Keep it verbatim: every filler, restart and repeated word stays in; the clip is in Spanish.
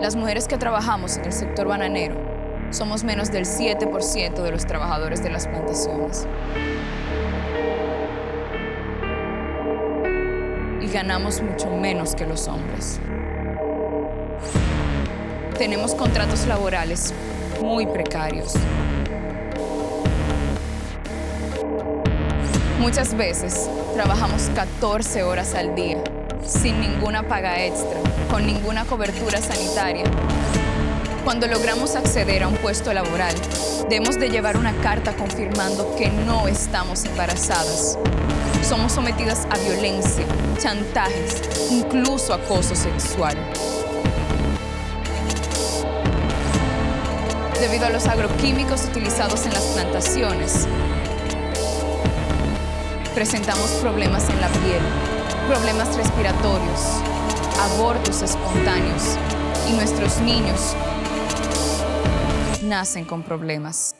Las mujeres que trabajamos en el sector bananero somos menos del siete por ciento de los trabajadores de las plantaciones. Y ganamos mucho menos que los hombres. Tenemos contratos laborales muy precarios. Muchas veces trabajamos catorce horas al día, sin ninguna paga extra, con ninguna cobertura sanitaria. Cuando logramos acceder a un puesto laboral, debemos de llevar una carta confirmando que no estamos embarazadas. Somos sometidas a violencia, chantajes, incluso acoso sexual. Debido a los agroquímicos utilizados en las plantaciones, presentamos problemas en la piel, problemas respiratorios, abortos espontáneos y nuestros niños nacen con problemas.